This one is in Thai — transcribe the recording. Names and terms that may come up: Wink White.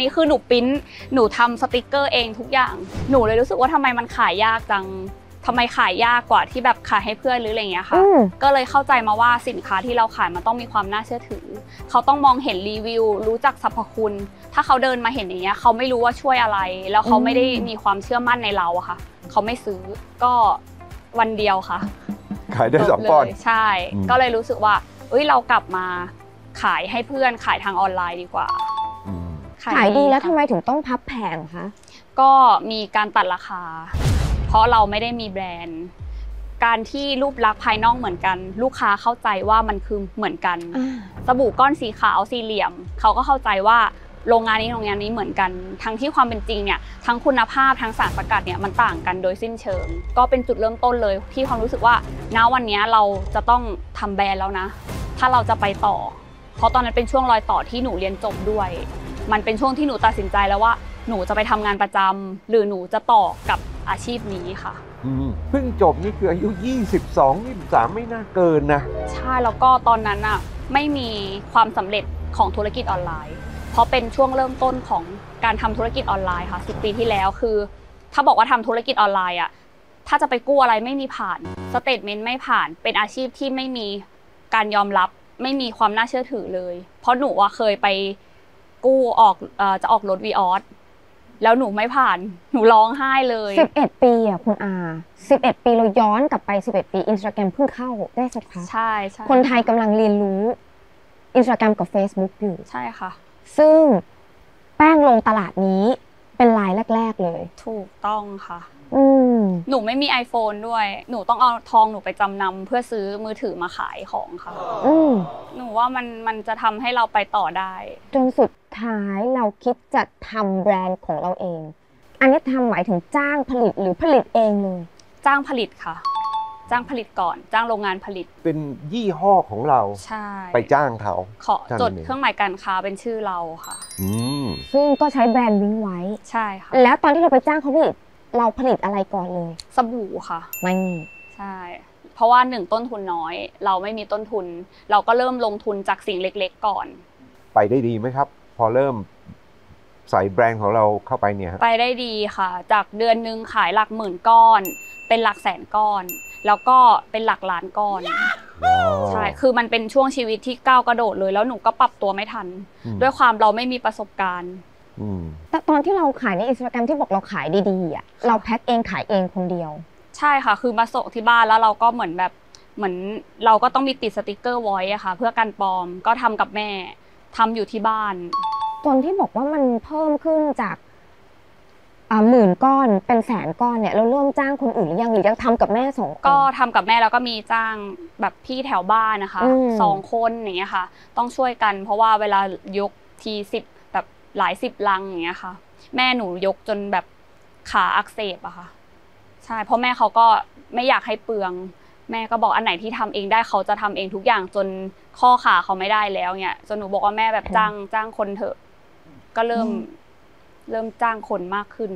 นี้คือหนูปริ้นหนูทำสติกเกอร์เองทุกอย่างหนูเลยรู้สึกว่าทำไมมันขายยากจังทำไมขายยากกว่าที่แบบขายให้เพื่อนหรืออะไรเงี้ยค่ะก็เลยเข้าใจมาว่าสินค้าที่เราขายมันต้องมีความน่าเชื่อถือเขาต้องมองเห็นรีวิวรู้จักสรรพคุณถ้าเขาเดินมาเห็นอย่างเงี้ยเขาไม่รู้ว่าช่วยอะไรแล้วเขาไม่ได้มีความเชื่อมั่นในเราอะค่ะเขาไม่ซื้อก็วันเดียวค่ะขายได้2 ปอนด์ใช่ก็เลยรู้สึกว่าเอ้ยเรากลับมาขายให้เพื่อนขายทางออนไลน์ดีกว่าขายดีแล้วทำไมถึงต้องพับแผงคะก็มีการตัดราคาเพราะเราไม่ได้มีแบรนด์การที่รูปลักษณ์ภายนอกเหมือนกันลูกค้าเข้าใจว่ามันคือเหมือนกันสบู่ก้อนสีขาวสี่เหลี่ยมเขาก็เข้าใจว่าโรงงานนี้โรงงานนี้เหมือนกันทั้งที่ความเป็นจริงเนี่ยทั้งคุณภาพทั้งสารสกัดเนี่ยมันต่างกันโดยสิ้นเชิงก็เป็นจุดเริ่มต้นเลยที่ความรู้สึกว่าณวันนี้เราจะต้องทำแบรนด์แล้วนะถ้าเราจะไปต่อเพราะตอนนั้นเป็นช่วงรอยต่อที่หนูเรียนจบด้วยมันเป็นช่วงที่หนูตัดสินใจแล้วว่าหนูจะไปทำงานประจำหรือหนูจะต่อกับอาชีพนี้ค่ะเพิ่งจบนี่คืออายุ22-23ไม่น่าเกินนะใช่แล้วก็ตอนนั้นอ่ะไม่มีความสำเร็จของธุรกิจออนไลน์เพราะเป็นช่วงเริ่มต้นของการทำธุรกิจออนไลน์ค่ะ10 ปีที่แล้วคือถ้าบอกว่าทำธุรกิจออนไลน์อ่ะถ้าจะไปกู้อะไรไม่มีผ่านสเตทเมนต์ไม่ผ่านเป็นอาชีพที่ไม่มีการยอมรับไม่มีความน่าเชื่อถือเลยเพราะหนูเคยไปกู้ออกจะออกรถวีออสแล้วหนูไม่ผ่านหนูร้องไห้เลย11 ปีอ่ะคุณอา11 ปีเราย้อนกลับไป11 ปี Instagram เพิ่งเข้าได้สักพักใช่ใช่คนไทยกำลังเรียนรู้ Instagram กับ Facebook อยู่ใช่ค่ะซึ่งแป้งลงตลาดนี้เป็นรายแรกๆเลยถูกต้องค่ะหนูไม่มี iPhone ด้วยหนูต้องเอาทองหนูไปจำนำเพื่อซื้อมือถือมาขายของค่ะหนูว่ามันจะทำให้เราไปต่อได้จนสุดท้ายเราคิดจะทำแบรนด์ของเราเองอันนี้ทำหมายถึงจ้างผลิตหรือผลิตเองเลยจ้างผลิตค่ะจ้างผลิตก่อนจ้างโรงงานผลิตเป็นยี่ห้อของเราใช่ไปจ้างเขาขอจดเครื่องหมายการค้าเป็นชื่อเราค่ะซึ่งก็ใช้แบรนด์Wink Whiteใช่ค่ะแล้วตอนที่เราไปจ้างเขาผลิตเราผลิตอะไรก่อนเลยสบู่ค่ะไม่ใช่เพราะว่า1ต้นทุนน้อยเราไม่มีต้นทุนเราก็เริ่มลงทุนจากสิ่งเล็กๆก่อนไปได้ดีไหมครับพอเริ่มใส่แบรนด์ของเราเข้าไปเนี่ยไปได้ดีค่ะจากเดือนหนึ่งขายหลักหมื่นก้อนเป็นหลักแสนก้อนแล้วก็เป็นหลักล้านก้อนใช่คือมันเป็นช่วงชีวิตที่ก้าวกระโดดเลยแล้วหนูก็ปรับตัวไม่ทันด้วยความเราไม่มีประสบการณ์แต่ตอนที่เราขายใน Instagram ที่บอกเราขายดีๆอ่ะเราแพ็คเองขายเองคนเดียวใช่ค่ะคือมาส่งที่บ้านแล้วเราก็เหมือนแบบเหมือนเราก็ต้องมีติดสติกเกอร์ไว้อะค่ะเพื่อกันปลอมก็ทำกับแม่ทำอยู่ที่บ้านตอนที่บอกว่ามันเพิ่มขึ้นจากหมื่นก้อนเป็นแสนก้อนเนี่ยเราเริ่มจ้างคนอื่นหรือยังทำกับแม่2 คนก็ทำกับแม่แล้วก็มีจ้างแบบพี่แถวบ้านนะคะ2 คนอย่างเงี้ยค่ะต้องช่วยกันเพราะว่าเวลายกที10แบบหลาย10 ลังอย่างเงี้ยค่ะแม่หนูยกจนแบบขาอักเสบอะค่ะใช่เพราะแม่เขาก็ไม่อยากให้เปลืองแม่ก็บอกอันไหนที่ทำเองได้เขาจะทำเองทุกอย่างจนข้อขาเขาไม่ได้แล้วเนี่ยจนหนูบอกว่าแม่แบบจ้างคนเถอะก็เริ่มจ้างคนมากขึ้น